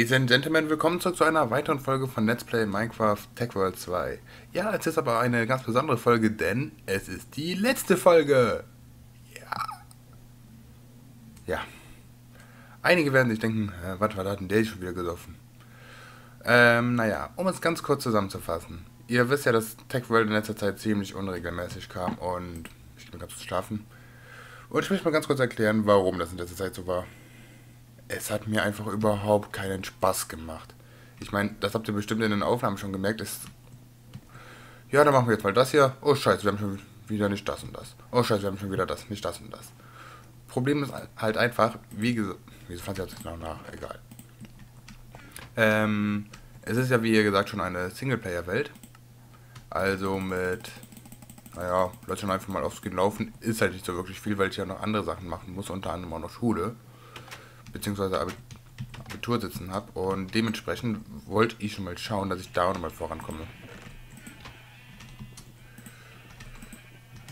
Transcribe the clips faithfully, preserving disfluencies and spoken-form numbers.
Ladies and Gentlemen, willkommen zurück zu einer weiteren Folge von Let's Play Minecraft Tech World zwei. Ja, es ist aber eine ganz besondere Folge, denn es ist die letzte Folge. Ja. Ja. Einige werden sich denken, äh, was war da denn, der ist schon wieder gesoffen. Ähm, naja, um es ganz kurz zusammenzufassen. Ihr wisst ja, dass Tech World in letzter Zeit ziemlich unregelmäßig kam und ich bin ganz zu schlafen. Und ich möchte mal ganz kurz erklären, warum das in letzter Zeit so war. Es hat mir einfach überhaupt keinen Spaß gemacht. Ich meine, das habt ihr bestimmt in den Aufnahmen schon gemerkt. Ist ja, dann machen wir jetzt mal das hier. Oh scheiße, wir haben schon wieder nicht das und das. Oh scheiße, wir haben schon wieder das, nicht das und das. Problem ist halt einfach, wie gesagt... Wieso fand ich das jetzt noch nach? Egal. Ähm, es ist ja, wie ihr gesagt, schon eine Singleplayer-Welt. Also mit... Naja, Leute schon einfach mal aufs Skin laufen. Ist halt nicht so wirklich viel, weil ich ja noch andere Sachen machen muss. Unter anderem auch noch Schule. Beziehungsweise Abitur sitzen habe, und dementsprechend wollte ich schon mal schauen, dass ich da auch nochmal vorankomme.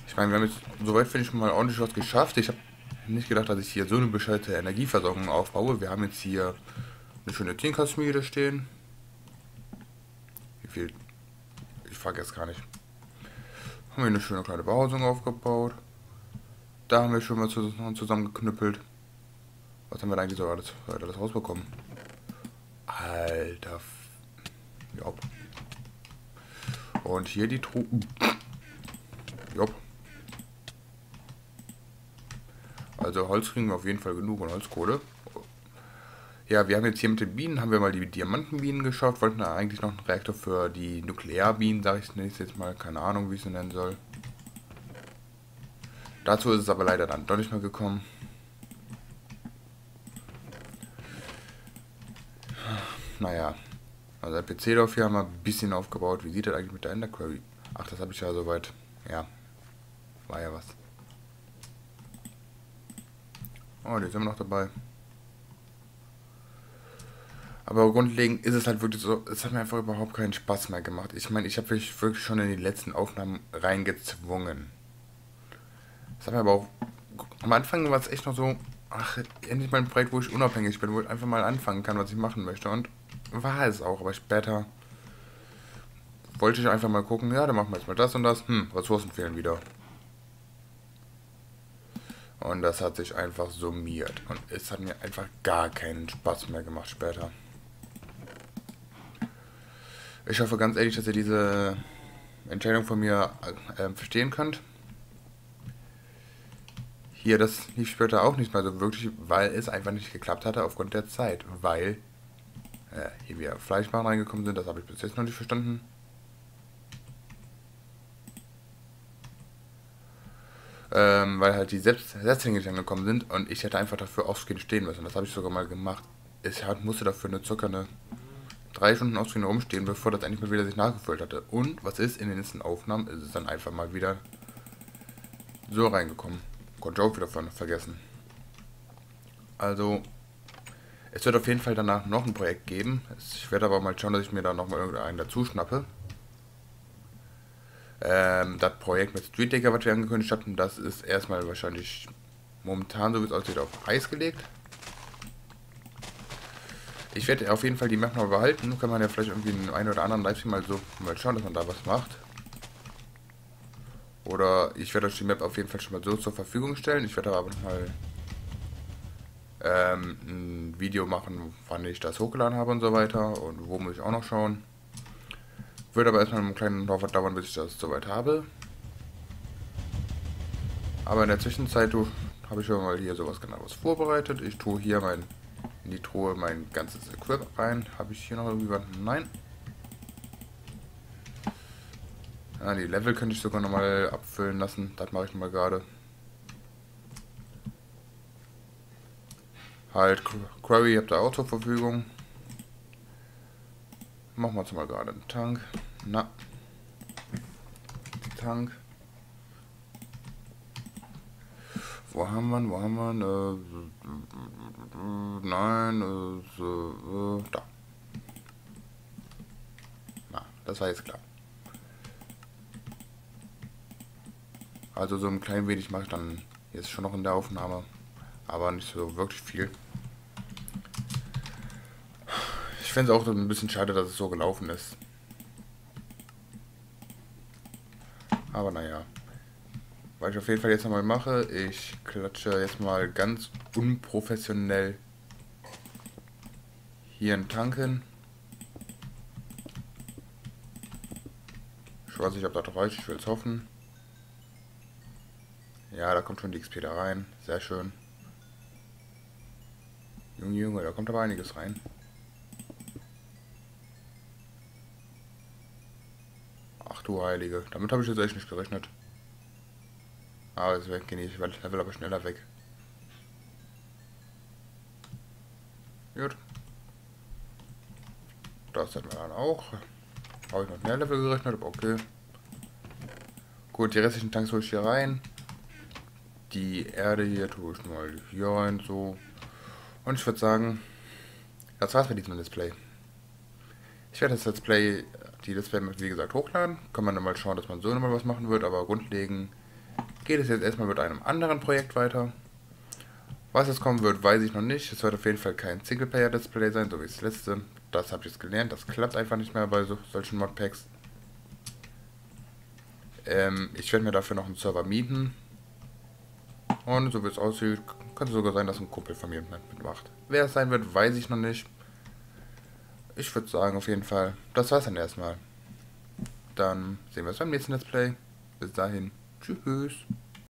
Ich meine, wir haben jetzt soweit, finde ich, schon mal ordentlich was geschafft. Ich habe nicht gedacht, dass ich hier so eine bescheuerte Energieversorgung aufbaue. Wir haben jetzt hier eine schöne Tinkerschmiede stehen. Wie viel? Ich vergesse gar nicht. Haben wir eine schöne kleine Behausung aufgebaut. Da haben wir schon mal zusammengeknüppelt. Was haben wir da eigentlich so alles, alles rausbekommen? Alter. Jopp. Und hier die Truhen. Jopp. Also Holz kriegen wir auf jeden Fall genug und Holzkohle. Ja, wir haben jetzt hier mit den Bienen, haben wir mal die Diamantenbienen geschafft. Wollten da eigentlich noch einen Reaktor für die Nuklearbienen, sage ich es jetzt mal. Keine Ahnung, wie ich es nennen soll. Dazu ist es aber leider dann doch nicht mehr gekommen. Naja, also ein P C-Dorf hier haben wir ein bisschen aufgebaut. Wie sieht das eigentlich mit der Ender-Query? Ach, das habe ich ja soweit. Ja, war ja was. Oh, die sind wir noch dabei. Aber grundlegend ist es halt wirklich so, es hat mir einfach überhaupt keinen Spaß mehr gemacht. Ich meine, ich habe mich wirklich schon in die letzten Aufnahmen reingezwungen. Das hat mir aber auch... Am Anfang war es echt noch so... Ach, endlich mal ein Projekt, wo ich unabhängig bin, wo ich einfach mal anfangen kann, was ich machen möchte. Und war es auch, aber später wollte ich einfach mal gucken, ja, dann machen wir jetzt mal das und das. Hm, Ressourcen fehlen wieder. Und das hat sich einfach summiert. Und es hat mir einfach gar keinen Spaß mehr gemacht später. Ich hoffe ganz ehrlich, dass ihr diese Entscheidung von mir äh, verstehen könnt. Hier, das lief später auch nicht mehr so wirklich, weil es einfach nicht geklappt hatte aufgrund der Zeit. Weil äh, hier wieder Fleischwaren reingekommen sind, das habe ich bis jetzt noch nicht verstanden. Ähm, weil halt die Setzlinge nicht angekommen sind und ich hätte einfach dafür Offscreen stehen müssen. Das habe ich sogar mal gemacht. Ich musste dafür eine circa eine drei Stunden Offscreen rumstehen, bevor das endlich mal wieder sich nachgefüllt hatte. Und was ist in den nächsten Aufnahmen? Ist es dann einfach mal wieder so reingekommen. Gott, Joke wieder vergessen. Also, es wird auf jeden Fall danach noch ein Projekt geben. Ich werde aber mal schauen, dass ich mir da nochmal irgendeinen dazu schnappe. Ähm, das Projekt mit Streetdigger, was wir angekündigt hatten, das ist erstmal wahrscheinlich momentan, so wie es aussieht, auf Eis gelegt. Ich werde auf jeden Fall die Map noch behalten. Nun kann man ja vielleicht irgendwie in einen oder anderen Livestream mal so mal schauen, dass man da was macht. Oder ich werde euch die Map auf jeden Fall schon mal so zur Verfügung stellen. Ich werde aber nochmal ähm, ein Video machen, wann ich das hochgeladen habe und so weiter. Und wo muss ich auch noch schauen. Würde aber erstmal einen kleinen Lauf dauern, bis ich das soweit habe. Aber in der Zwischenzeit habe ich schon mal hier sowas genaues vorbereitet. Ich tue hier mein, in die Truhe mein ganzes Equip rein. Habe ich hier noch irgendwie was? Nein. Ah, die Level könnte ich sogar nochmal abfüllen lassen. Das mache ich mal gerade. Halt, Query habt ihr auch zur Verfügung. Machen wir jetzt mal gerade einen Tank. Na. Tank. Wo haben wir ihn? Wo haben wir ihn? Äh, nein, äh, äh, da. Na, das war jetzt klar. Also so ein klein wenig mache ich dann jetzt schon noch in der Aufnahme, aber nicht so wirklich viel. fände es auch ein bisschen schade, dass es so gelaufen ist. Aber naja. Was ich auf jeden Fall jetzt nochmal mache, ich klatsche jetzt mal ganz unprofessionell hier einen Tank hin. Ich weiß nicht, ob das reicht, ich will es hoffen. Ja, da kommt schon die X P da rein, sehr schön. Junge, Junge, da kommt aber einiges rein. Ach du Heilige, damit habe ich jetzt echt nicht gerechnet. Aber jetzt weggehe ich, weil das Level aber schneller weg. Gut. Das hätten wir dann auch. Habe ich noch mehr Level gerechnet, aber okay. Gut, die restlichen Tanks hole ich hier rein. Die Erde hier tue ich mal hier rein, so. Und ich würde sagen, das war's mit diesem Let's Play. Ich werde das Let's Play, die Let's Play, wie gesagt, hochladen. Kann man dann mal schauen, dass man so nochmal was machen wird, aber grundlegend geht es jetzt erstmal mit einem anderen Projekt weiter. Was jetzt kommen wird, weiß ich noch nicht. Es wird auf jeden Fall kein Singleplayer-Display sein, so wie das letzte. Das habt ihr jetzt gelernt. Das klappt einfach nicht mehr bei so, solchen Modpacks. Ähm, ich werde mir dafür noch einen Server mieten. Und so wie es aussieht, könnte sogar sein, dass ein Kumpel von mir mitmacht. Wer es sein wird, weiß ich noch nicht. Ich würde sagen, auf jeden Fall, das war's dann erstmal. Dann sehen wir uns beim nächsten Let's Play. Bis dahin. Tschüss.